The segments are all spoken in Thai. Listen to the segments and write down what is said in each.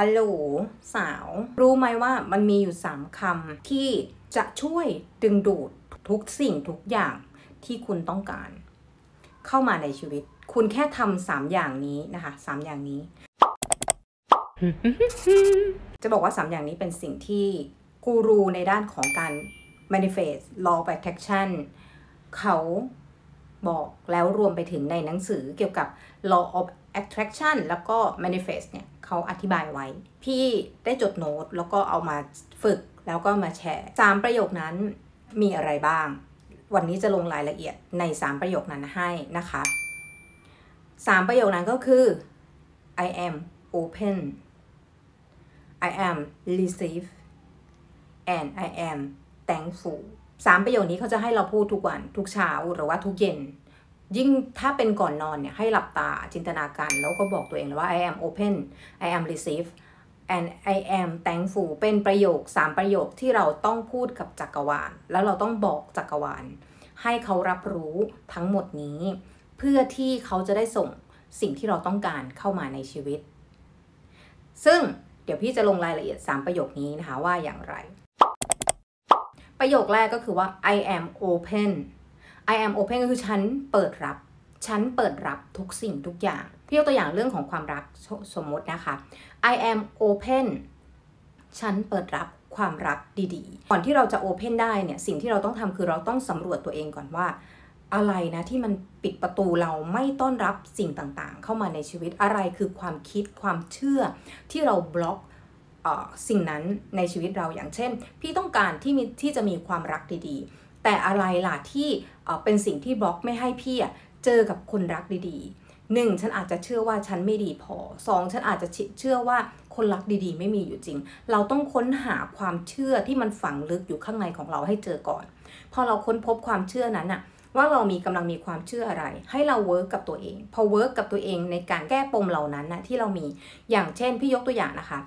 ฮัลโหลสาวรู้ไหมว่ามันมีอยู่3คำที่จะช่วยดึงดูดทุกสิ่งทุกอย่างที่คุณต้องการเข้ามาในชีวิตคุณแค่ทำ3อย่างนี้นะคะ3อย่างนี้ จะบอกว่า3อย่างนี้เป็นสิ่งที่กูรูในด้านของการ manifest law of attraction เขาบอกแล้วรวมไปถึงในหนังสือเกี่ยวกับ law of attraction แล้วก็ manifest เนี่ยเขาอธิบายไว้พี่ได้จดโน้ตแล้วก็เอามาฝึกแล้วก็มาแชร์3ประโยคนั้นมีอะไรบ้างวันนี้จะลงรายละเอียดใน3ประโยคนั้นให้นะคะ3ประโยคนั้นก็คือ I am open I am receive and I am thankful 3ประโยคนี้เขาจะให้เราพูดทุกวันทุกเช้าหรือว่าทุกเย็นยิ่งถ้าเป็นก่อนนอนเนี่ยให้หลับตาจินตนาการแล้วก็บอกตัวเองเลยว่า I am open I am receive and I am thankful เป็นประโยค3ประโยคที่เราต้องพูดกับจักรวาลแล้วเราต้องบอกจักรวาลให้เขารับรู้ทั้งหมดนี้เพื่อที่เขาจะได้ส่งสิ่งที่เราต้องการเข้ามาในชีวิตซึ่งเดี๋ยวพี่จะลงรายละเอียด3ประโยคนี้นะคะว่าอย่างไรประโยคแรกก็คือว่า I am open I am open ก็คือฉันเปิดรับฉันเปิดรับทุกสิ่งทุกอย่างพี่ยกตัวอย่างเรื่องของความรักสมมตินะคะ I am open ฉันเปิดรับความรักดีๆก่อนที่เราจะ open ได้เนี่ยสิ่งที่เราต้องทำคือเราต้องสำรวจตัวเองก่อนว่าอะไรนะที่มันปิดประตูเราไม่ต้อนรับสิ่งต่างๆเข้ามาในชีวิตอะไรคือความคิดความเชื่อที่เราบล็อกสิ่งนั้นในชีวิตเราอย่างเช่นพี่ต้องการที่จะมีความรักดีๆแต่อะไรล่ะที่เป็นสิ่งที่บล็อกไม่ให้พี่เจอกับคนรักดีๆ1ฉันอาจจะเชื่อว่าฉันไม่ดีพอ2ฉันอาจจะเชื่อว่าคนรักดีๆไม่มีอยู่จริงเราต้องค้นหาความเชื่อที่มันฝังลึกอยู่ข้างในของเราให้เจอก่อนพอเราค้นพบความเชื่อนั้นน่ะว่าเรามีกำลังมีความเชื่ออะไรให้เราเวิร์กกับตัวเองพอเวิร์กกับตัวเองในการแก้ปมเหล่านั้นน่ะที่เรามีอย่างเช่นพี่ยกตัวอย่างนะคะ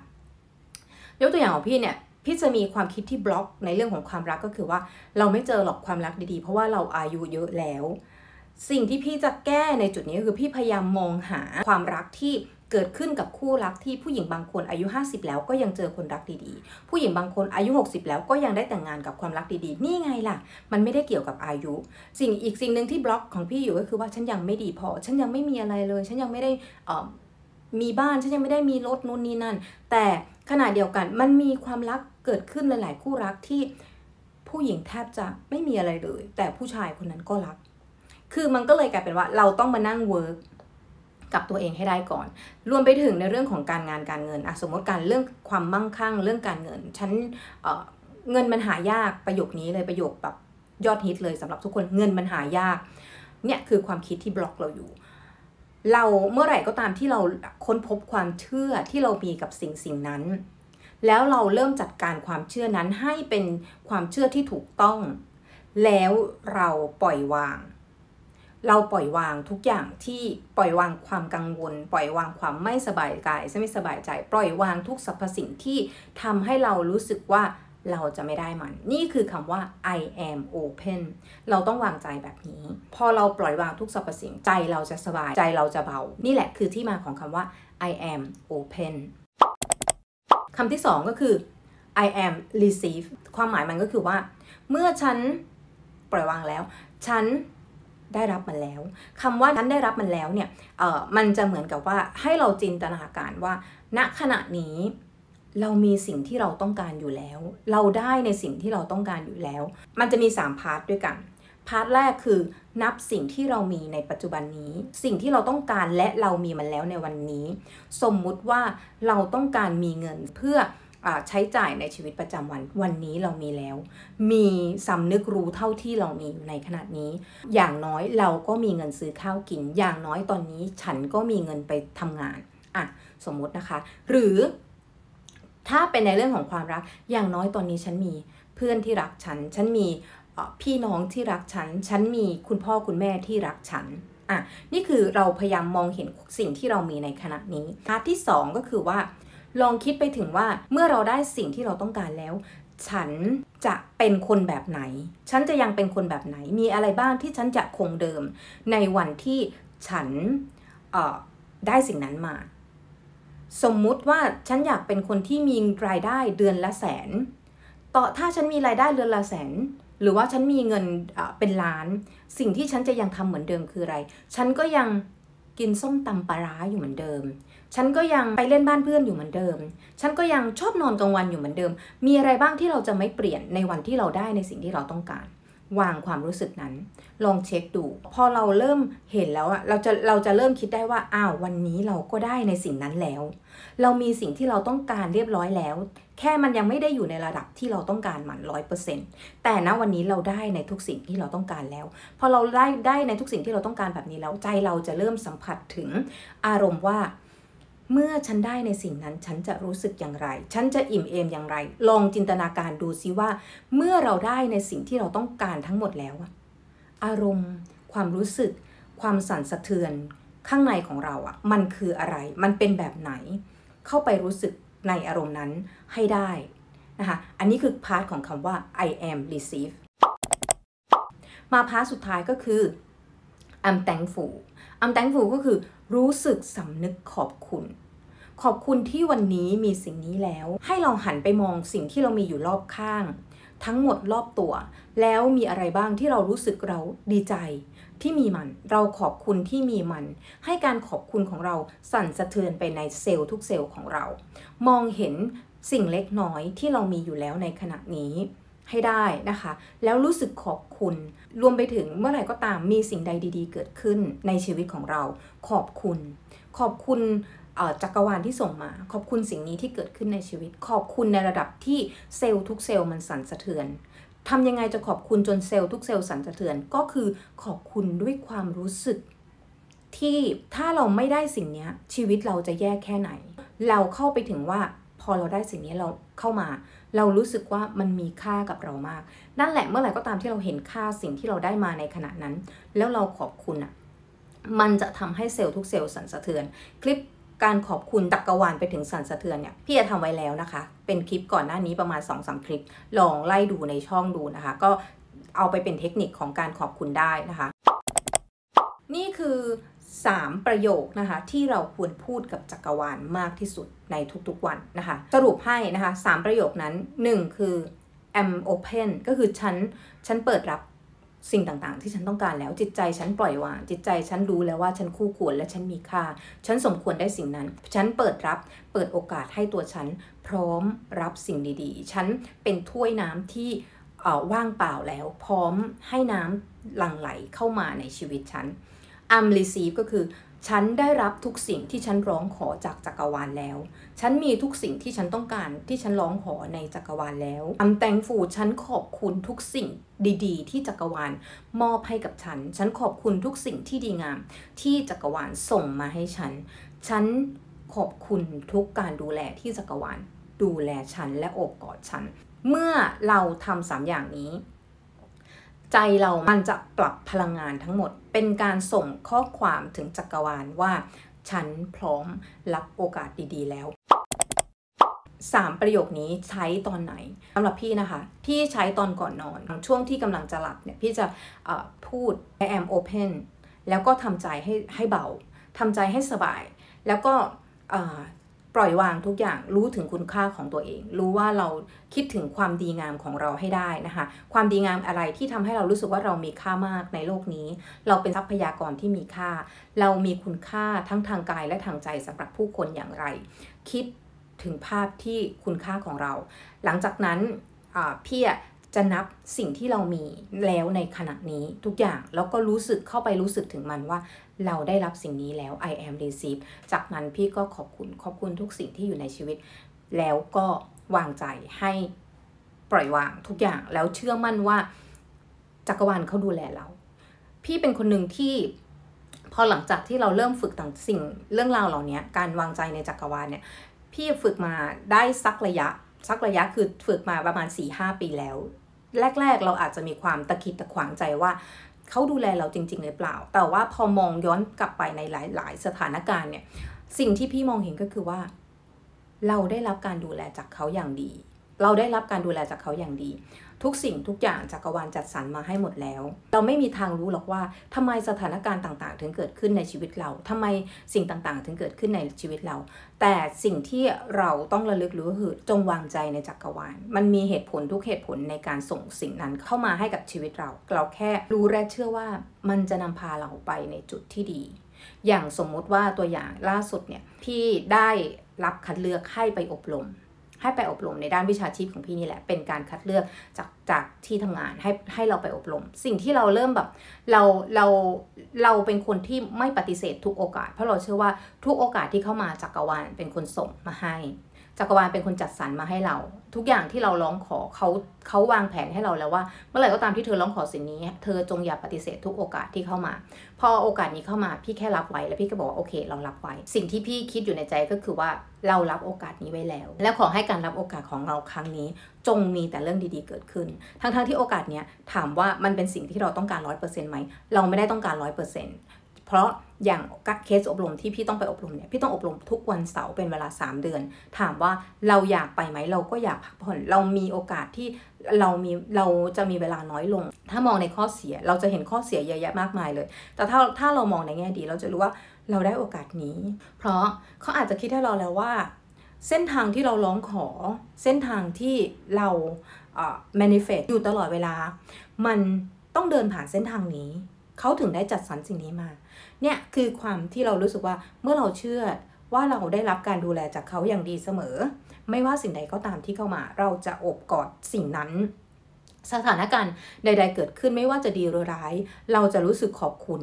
ยกตัวอย่างของพี่เนี่ยพี่จะมีความคิดที่บล็อกในเรื่องของความรักก็คือว่าเราไม่เจอหรอกความรักดีๆเพราะว่าเราอายุเยอะแล้วสิ่งที่พี่จะแก้ในจุดนี้คือพี่พยายามมองหาความรักที่เกิดขึ้นกับคู่รักที่ผู้หญิงบางคนอายุ50แล้วก็ยังเจอคนรักดีๆผู้หญิงบางคนอายุ60แล้วก็ยังได้แต่งงานกับความรักดีๆนี่ไงล่ะมันไม่ได้เกี่ยวกับอายุอีกสิ่งหนึ่งที่บล็อกของพี่อยู่ก็คือว่าฉันยังไม่ดีพอฉันยังไม่มีอะไรเลยฉันยังไม่ได้มีบ้านฉันยังไม่ได้มีรถนู่นนี่นั่นแต่ขณะเดียวกันมันมีความรักเกิดขึ้นหลายๆคู่รักที่ผู้หญิงแทบจะไม่มีอะไรเลยแต่ผู้ชายคนนั้นก็รักคือมันก็เลยกลายเป็นว่าเราต้องมานั่งเวิร์กกับตัวเองให้ได้ก่อนรวมไปถึงในเรื่องของการงานการเงินสมมติการเรื่องความมั่งคั่งเรื่องการเงินฉันเงินมันหายากประโยคนี้เลยประโยคแบบยอดฮิตเลยสำหรับทุกคนเงินมันหายากเนี่ยคือความคิดที่บล็อกเราอยู่เราเมื่อไหร่ก็ตามที่เราค้นพบความเชื่อที่เรามีกับสิ่งนั้นแล้วเราเริ่มจัดการความเชื่อนั้นให้เป็นความเชื่อที่ถูกต้องแล้วเราปล่อยวางทุกอย่างที่ปล่อยวางความกังวลปล่อยวางความไม่สบายกายไม่สบายใจปล่อยวางทุกสรรพสิ่งที่ทำให้เรารู้สึกว่าเราจะไม่ได้มันนี่คือคำว่า I am open เราต้องวางใจแบบนี้พอเราปล่อยวางทุกสรรพสิ่งใจเราจะสบายใจเราจะเบานี่แหละคือที่มาของคำว่า I am open คำที่2ก็คือ I am receive ความหมายมันก็คือว่าเมื่อฉันปล่อยวางแล้วฉันได้รับมันแล้วคำว่าฉันได้รับมันแล้วเนี่ยมันจะเหมือนกับว่าให้เราจินตนาการว่าณขณะนี้เรามีสิ่งที่เราต้องการอยู่แล้วเราได้ในสิ่งที่เราต้องการอยู่แล้วมันจะมี3พาร์ทด้วยกันพาร์ทแรกคือนับสิ่งที่เรามีในปัจจุบันนี้สิ่งที่เราต้องการและเรามีมันแล้วในวันนี้สมมุติว่าเราต้องการมีเงินเพื่อใช้จ่ายในชีวิตประจำวันวันนี้เรามีแล้วมีสำนึกรู้เท่าที่เรามีอยู่ในขณะนี้อย่างน้อยเราก็มีเงินซื้อข้าวกินอย่างน้อยตอนนี้ฉันก็มีเงินไปทำงานสมมตินะคะหรือถ้าเป็นในเรื่องของความรักอย่างน้อยตอนนี้ฉันมีเพื่อนที่รักฉันฉันมีพี่น้องที่รักฉันฉันมีคุณพ่อคุณแม่ที่รักฉันนี่คือเราพยายามมองเห็นสิ่งที่เรามีในขณะนี้พาร์ทที่2ก็คือว่าลองคิดไปถึงว่าเมื่อเราได้สิ่งที่เราต้องการแล้วฉันจะเป็นคนแบบไหนฉันจะยังเป็นคนแบบไหนมีอะไรบ้างที่ฉันจะคงเดิมในวันที่ฉันได้สิ่งนั้นมา สมมุติว่าฉันอยากเป็นคนที่มีรายได้เดือนละแสนต่อถ้าฉันมีรายได้เดือนละแสนหรือว่าฉันมีเงินเป็นล้านสิ่งที่ฉันจะยังทำเหมือนเดิมคืออะไรฉันก็ยังกินส้มตำปลาร้าอยู่เหมือนเดิมฉันก็ยังไปเล่นบ้านเพื่อนอยู่เหมือนเดิมฉันก็ยังชอบนอนกลางวันอยู่เหมือนเดิมมีอะไรบ้างที่เราจะไม่เปลี่ยนในวันที่เราได้ในสิ่งที่เราต้องการวางความรู้สึกนั้นลองเช็คดูพอเราเริ่มเห็นแล้วอะเราจะเริ่มคิดได้ว่าอ้าววันนี้เราก็ได้ในสิ่งนั้นแล้วเรามีสิ่งที่เราต้องการเรียบร้อยแล้วแค่มันยังไม่ได้อยู่ในระดับที่เราต้องการมัน 100% แต่ณวันนี้เราได้ในทุกสิ่งที่เราต้องการแล้วพอเราได้ในทุกสิ่งที่เราต้องการแบบนี้แล้วใจเราจะเริ่มสัมผัสถึงอารมณ์ว่าเมื่อฉันได้ในสิ่งนั้นฉันจะรู้สึกอย่างไรฉันจะอิ่มเอมอย่างไรลองจินตนาการดูซิว่าเมื่อเราได้ในสิ่งที่เราต้องการทั้งหมดแล้วอารมณ์ความรู้สึกความสั่นสะเทือนข้างในของเรามันคืออะไรมันเป็นแบบไหนเข้าไปรู้สึกในอารมณ์นั้นให้ได้นะคะอันนี้คือพาร์ทของคำว่า I am receive มาพาร์ทสุดท้ายก็คือ I'm thankful I'm thankful ก็คือรู้สึกสำนึกขอบคุณที่วันนี้มีสิ่งนี้แล้วให้เราหันไปมองสิ่งที่เรามีอยู่รอบข้างทั้งหมดรอบตัวแล้วมีอะไรบ้างที่เรารู้สึกเราดีใจที่มีมันเราขอบคุณที่มีมันให้การขอบคุณของเราสั่นสะเทือนไปในเซลล์ทุกเซลล์ของเรามองเห็นสิ่งเล็กน้อยที่เรามีอยู่แล้วในขณะนี้ให้ได้นะคะแล้วรู้สึกขอบคุณรวมไปถึงเมื่อไหร่ก็ตามมีสิ่งใดดีๆเกิดขึ้นในชีวิตของเราขอบคุณจักรวาลที่ส่งมาขอบคุณสิ่งนี้ที่เกิดขึ้นในชีวิตขอบคุณในระดับที่เซลล์ทุกเซลล์มันสั่นสะเทือนทำยังไงจะขอบคุณจนเซลล์ทุกเซลล์สั่นสะเทือนก็คือขอบคุณด้วยความรู้สึกที่ถ้าเราไม่ได้สิ่งนี้ชีวิตเราจะแย่แค่ไหนเราเข้าไปถึงว่าพอเราได้สิ่งนี้เราเข้ามาเรารู้สึกว่ามันมีค่ากับเรามากนั่นแหละเมื่อไหร่ก็ตามที่เราเห็นค่าสิ่งที่เราได้มาในขณะนั้นแล้วเราขอบคุณมันจะทำให้เซลล์ทุกเซลล์สั่นสะเทือนคลิปการขอบคุณจักรวาลไปถึงสั่นสะเทือนเนี่ยพี่จะทำไว้แล้วนะคะเป็นคลิปก่อนหน้านี้ประมาณ 2-3 คลิปลองไล่ดูในช่องดูนะคะก็เอาไปเป็นเทคนิคของการขอบคุณได้นะคะนี่คือ3ประโยคนะคะที่เราควรพูดกับจักรวาลมากที่สุดในทุกๆวันนะคะสรุปให้นะคะ3ประโยคนั้น1คือ I'm open ก็คือฉันเปิดรับสิ่งต่างๆที่ฉันต้องการแล้วจิตใจฉันปล่อยวางจิตใจฉันรู้แล้วว่าฉันคู่ควรและฉันมีค่าฉันสมควรได้สิ่งนั้นฉันเปิดโอกาสให้ตัวฉันพร้อมรับสิ่งดีๆฉันเป็นถ้วยน้ำที่ว่างเปล่าแล้วพร้อมให้น้ำหลั่งไหลเข้ามาในชีวิตฉัน I'm receive ก็คือฉันได้รับทุกสิ่งที่ฉันร้องขอจากจักรวาลแล้วฉันมีทุกสิ่งที่ฉันต้องการที่ฉันร้องขอในจักรวาลแล้ว I'm thankful ฉันขอบคุณทุกสิ่งดีๆที่จักรวาลมอบให้กับฉันฉันขอบคุณทุกสิ่งที่ดีงามที่จักรวาลส่งมาให้ฉันฉันขอบคุณทุกการดูแลที่จักรวาลดูแลฉันและโอบกอดฉันเมื่อเราทำ3อย่างนี้ใจเรามันจะปรับพลังงานทั้งหมดเป็นการส่งข้อความถึงจักรวาลว่าฉันพร้อมรับโอกาสดีๆแล้ว3ประโยคนี้ใช้ตอนไหนสำหรับพี่นะคะพี่ใช้ตอนก่อนนอนช่วงที่กำลังจะหลับเนี่ยพี่จะพูด I am open แล้วก็ทำใจให้เบาทำใจให้สบายแล้วก็ปล่อยวางทุกอย่างรู้ถึงคุณค่าของตัวเองรู้ว่าเราคิดถึงความดีงามของเราให้ได้นะคะความดีงามอะไรที่ทำให้เรารู้สึกว่าเรามีค่ามากในโลกนี้เราเป็นทรัพยากรที่มีค่าเรามีคุณค่าทั้งทางกายและทางใจสำหรับผู้คนอย่างไรคิดถึงภาพที่คุณค่าของเราหลังจากนั้นพี่จะนับสิ่งที่เรามีแล้วในขณะนี้ทุกอย่างแล้วก็รู้สึกเข้าไปรู้สึกถึงมันว่าเราได้รับสิ่งนี้แล้ว I am received จากนั้นพี่ก็ขอบคุณทุกสิ่งที่อยู่ในชีวิตแล้วก็วางใจให้ปล่อยวางทุกอย่างแล้วเชื่อมั่นว่าจักรวาลเขาดูแลเราพี่เป็นคนหนึ่งที่พอหลังจากที่เราเริ่มฝึกต่างสิ่งเรื่องราวเหล่านี้การวางใจในจักรวาลเนี่ยพี่ฝึกมาได้สักระยะคือฝึกมาประมาณ 4-5 ปีแล้วแรกๆเราอาจจะมีความตะขิดตะขวางใจว่าเขาดูแลเราจริงๆหรือเปล่าแต่ว่าพอมองย้อนกลับไปในหลายสถานการณ์เนี่ยสิ่งที่พี่มองเห็นก็คือว่าเราได้รับการดูแลจากเขาอย่างดี เราได้รับการดูแลจากเขาอย่างดีทุกสิ่งทุกอย่างจักรวาลจัดสรรมาให้หมดแล้วเราไม่มีทางรู้หรอกว่าทำไมสถานการณ์ต่างๆถึงเกิดขึ้นในชีวิตเราทำไมสิ่งต่างๆถึงเกิดขึ้นในชีวิตเราแต่สิ่งที่เราต้องระลึกรู้คือจงวางใจในจักรวาลมันมีเหตุผลทุกเหตุผลในการส่งสิ่งนั้นเข้ามาให้กับชีวิตเราเราแค่รู้และเชื่อว่ามันจะนำพาเราไปในจุดที่ดีอย่างสมมุติว่าตัวอย่างล่าสุดเนี่ยพี่ได้รับคัดเลือกให้ไปอบรมในด้านวิชาชีพของพี่นี่แหละเป็นการคัดเลือกจากที่ทำงานให้เราไปอบรมสิ่งที่เราเริ่มแบบเราเป็นคนที่ไม่ปฏิเสธทุกโอกาสเพราะเราเชื่อว่าทุกโอกาสที่เข้ามาจักรวาลเป็นคนส่งมาให้จักรวาลเป็นคนจัดสรรมาให้เราทุกอย่างที่เราร้องขอเขาวางแผนให้เราแล้วว่าเมื่อไหร่ก็ตามที่เธอร้องขอสิ่งนี้เธอจงอย่าปฏิเสธทุกโอกาสที่เข้ามาพอโอกาสนี้เข้ามาพี่แค่รับไว้แล้วพี่ก็บอกว่าโอเคเรารับไว้สิ่งที่พี่คิดอยู่ในใจก็คือว่าเรารับโอกาสนี้ไว้แล้วและขอให้การรับโอกาสของเราครั้งนี้จงมีแต่เรื่องดีๆเกิดขึ้นทั้งที่โอกาสเนี้ยถามว่ามันเป็นสิ่งที่เราต้องการ 100% ไหมเราไม่ได้ต้องการ 100%เพราะอย่างเคสอบรมที่พี่ต้องไปอบรมเนี่ยพี่ต้องอบรมทุกวันเสาร์เป็นเวลา3เดือนถามว่าเราอยากไปไหมเราก็อยากพักผ่อนเรามีโอกาสที่เราจะมีเวลาน้อยลงถ้ามองในข้อเสียเราจะเห็นข้อเสียเยอะแยะมากมายเลยแต่ถ้าเรามองในแง่ดีเราจะรู้ว่าเราได้โอกาสนี้เพราะเขาอาจจะคิดให้เราแล้วว่าเส้นทางที่เราร้องขอเส้นทางที่เราmanifest อยู่ตลอดเวลามันต้องเดินผ่านเส้นทางนี้เขาถึงได้จัดสรรสิ่งนี้มาเนี่ยคือความที่เรารู้สึกว่าเมื่อเราเชื่อว่าเราได้รับการดูแลจากเขาอย่างดีเสมอไม่ว่าสิ่งใดก็ตามที่เข้ามาเราจะอบกอดสิ่งนั้นสถานการณ์ใดๆเกิดขึ้นไม่ว่าจะดีหรือร้ายเราจะรู้สึกขอบคุณ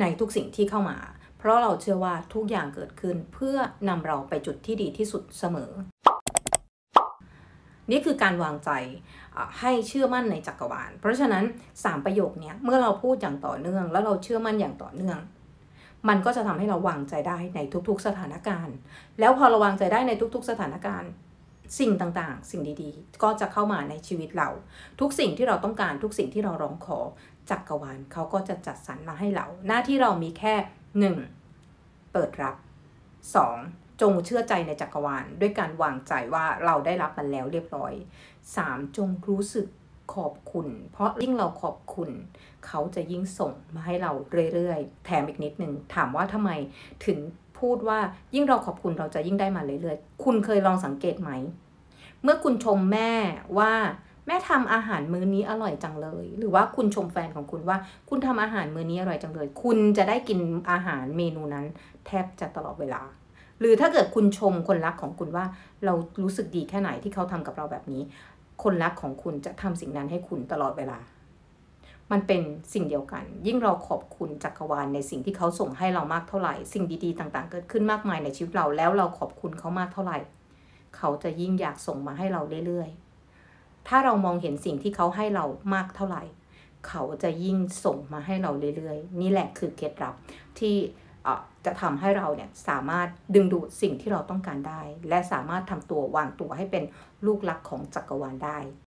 ในทุกสิ่งที่เข้ามาเพราะเราเชื่อว่าทุกอย่างเกิดขึ้นเพื่อนำเราไปจุดที่ดีที่สุดเสมอนี่คือการวางใจให้เชื่อมั่นในจักรวาลเพราะฉะนั้น3ประโยคนี้เมื่อเราพูดอย่างต่อเนื่องแล้วเราเชื่อมั่นอย่างต่อเนื่องมันก็จะทำให้เราวางใจได้ในทุกๆสถานการณ์แล้วพอเราวางใจได้ในทุกๆสถานการณ์สิ่งต่างๆสิ่งดีๆก็จะเข้ามาในชีวิตเราทุกสิ่งที่เราต้องการทุกสิ่งที่เราร้องขอจักรวาลเขาก็จะจัดสรรมาให้เราหน้าที่เรามีแค่1เปิดรับ2จงเชื่อใจในจักรวาลด้วยการวางใจว่าเราได้รับมันแล้วเรียบร้อย3จงรู้สึกขอบคุณเพราะยิ่งเราขอบคุณเขาจะยิ่งส่งมาให้เราเรื่อยๆแถมอีกนิดนึงถามว่าทำไมถึงพูดว่ายิ่งเราขอบคุณเราจะยิ่งได้มาเรื่อยๆคุณเคยลองสังเกตไหมเมื่อคุณชมแม่ว่าแม่ทำอาหารมื้อนี้อร่อยจังเลยหรือว่าคุณชมแฟนของคุณว่าคุณทำอาหารมื้อนี้อร่อยจังเลยคุณจะได้กินอาหารเมนูนั้นแทบจะตลอดเวลาหรือถ้าเกิดคุณชมคนรักของคุณว่าเรารู้สึกดีแค่ไหนที่เขาทำกับเราแบบนี้คนรักของคุณจะทำสิ่งนั้นให้คุณตลอดเวลามันเป็นสิ่งเดียวกันยิ่งเราขอบคุณจักรวาลในสิ่งที่เขาส่งให้เรามากเท่าไหร่สิ่งดีๆต่างๆเกิดขึ้นมากมายในชีวิตเราแล้วเราขอบคุณเขามากเท่าไหร่เขาจะยิ่งอยากส่งมาให้เราเรื่อยๆถ้าเรามองเห็นสิ่งที่เขาให้เรามากเท่าไหร่เขาจะยิ่งส่งมาให้เราเรื่อยๆนี่แหละคือเคล็ดลับที่จะทำให้เราเนี่ยสามารถดึงดูดสิ่งที่เราต้องการได้และสามารถทำตัววางตัวให้เป็นลูกรักของจักรวาลได้